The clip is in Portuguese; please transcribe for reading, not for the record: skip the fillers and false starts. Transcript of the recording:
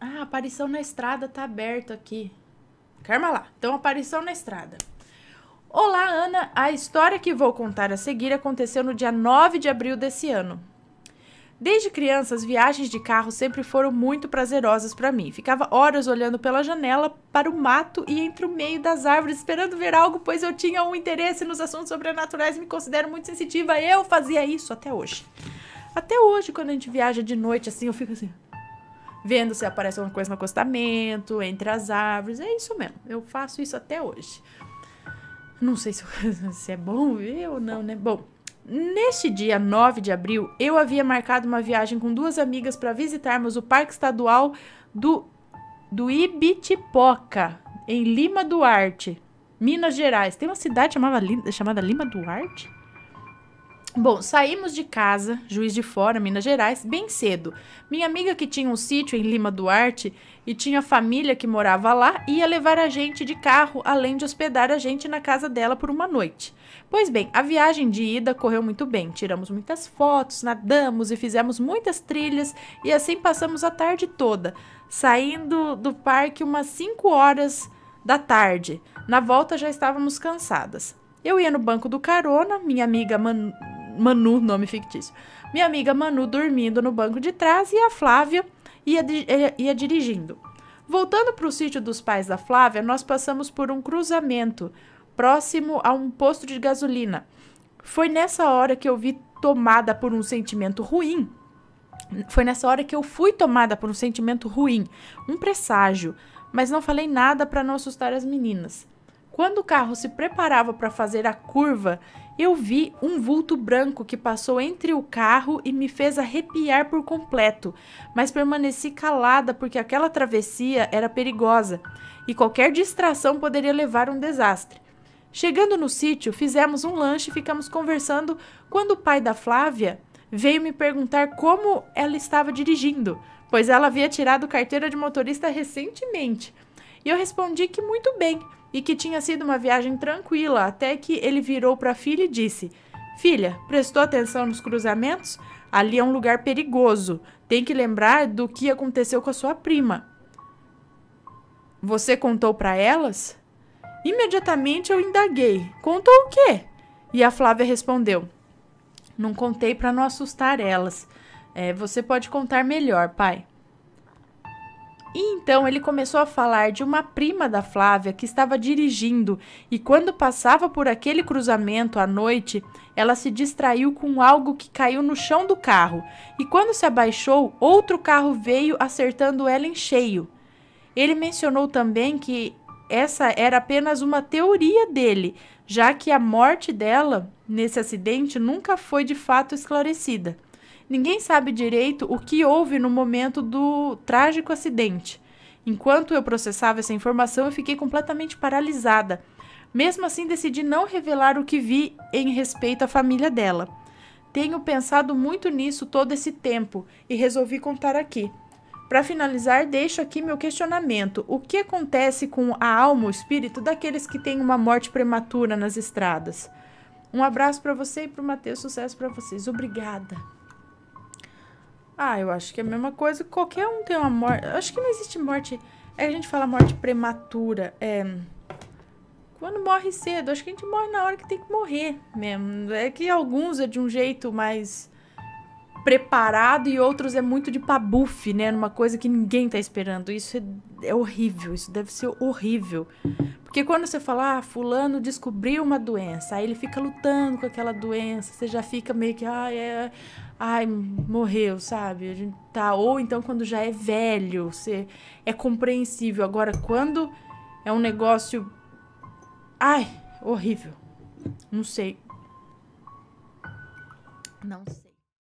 Ah, aparição na estrada tá aberto aqui. Calma lá. Então, aparição na estrada. Olá, Ana. A história que vou contar a seguir aconteceu no dia 9 de abril desse ano. Desde criança, as viagens de carro sempre foram muito prazerosas para mim. Ficava horas olhando pela janela para o mato e entre o meio das árvores esperando ver algo, pois eu tinha um interesse nos assuntos sobrenaturais e me considero muito sensitiva. Eu fazia isso até hoje. Até hoje, quando a gente viaja de noite, assim, eu fico assim, vendo se aparece alguma coisa no acostamento, entre as árvores. É isso mesmo, eu faço isso até hoje. Não sei se é bom ver ou não, né? Bom... Neste dia 9 de abril, eu havia marcado uma viagem com duas amigas para visitarmos o Parque Estadual do Ibitipoca, em Lima Duarte, Minas Gerais. Tem uma cidade chamada Lima Duarte? Bom, saímos de casa, Juiz de Fora, Minas Gerais, bem cedo. Minha amiga que tinha um sítio em Lima Duarte e tinha família que morava lá, ia levar a gente de carro, além de hospedar a gente na casa dela por uma noite. Pois bem, a viagem de ida correu muito bem. Tiramos muitas fotos, nadamos e fizemos muitas trilhas e assim passamos a tarde toda, saindo do parque umas 5 horas da tarde. Na volta já estávamos cansadas. Eu ia no banco do carona, minha amiga Manu, nome fictício. Minha amiga Manu dormindo no banco de trás e a Flávia ia dirigindo. Voltando para o sítio dos pais da Flávia, nós passamos por um cruzamento próximo a um posto de gasolina. Foi nessa hora que eu fui tomada por um sentimento ruim, um presságio, mas não falei nada para não assustar as meninas. Quando o carro se preparava para fazer a curva, eu vi um vulto branco que passou entre o carro e me fez arrepiar por completo, mas permaneci calada porque aquela travessia era perigosa e qualquer distração poderia levar a um desastre. Chegando no sítio, fizemos um lanche e ficamos conversando quando o pai da Flávia veio me perguntar como ela estava dirigindo, pois ela havia tirado carteira de motorista recentemente. E eu respondi que muito bem, e que tinha sido uma viagem tranquila, até que ele virou para a filha e disse: "Filha, prestou atenção nos cruzamentos? Ali é um lugar perigoso. Tem que lembrar do que aconteceu com a sua prima. Você contou para elas?" Imediatamente eu indaguei: "Contou o quê?" E a Flávia respondeu: "Não contei para não assustar elas. Você pode contar melhor, pai." E então ele começou a falar de uma prima da Flávia que estava dirigindo e quando passava por aquele cruzamento à noite, ela se distraiu com algo que caiu no chão do carro e quando se abaixou, outro carro veio acertando ela em cheio. Ele mencionou também que essa era apenas uma teoria dele, já que a morte dela nesse acidente nunca foi de fato esclarecida. Ninguém sabe direito o que houve no momento do trágico acidente. Enquanto eu processava essa informação, eu fiquei completamente paralisada. Mesmo assim, decidi não revelar o que vi em respeito à família dela. Tenho pensado muito nisso todo esse tempo e resolvi contar aqui. Para finalizar, deixo aqui meu questionamento. O que acontece com a alma, o espírito daqueles que têm uma morte prematura nas estradas? Um abraço para você e para o Matheus. Sucesso para vocês. Obrigada. Ah, eu acho que é a mesma coisa. Qualquer um tem uma morte. Acho que não existe morte. É, a gente fala morte prematura. Quando morre cedo. Acho que a gente morre na hora que tem que morrer mesmo. É que alguns é de um jeito mais preparado e outros é muito de pabufe, né? Numa coisa que ninguém tá esperando. Isso é horrível. Isso deve ser horrível. Porque quando você fala, ah, fulano descobriu uma doença, aí ele fica lutando com aquela doença, você já fica meio que, ai, morreu, sabe? A gente tá, ou então quando já é velho, você é compreensível. Agora, quando é um negócio, horrível. Não sei. Não sei.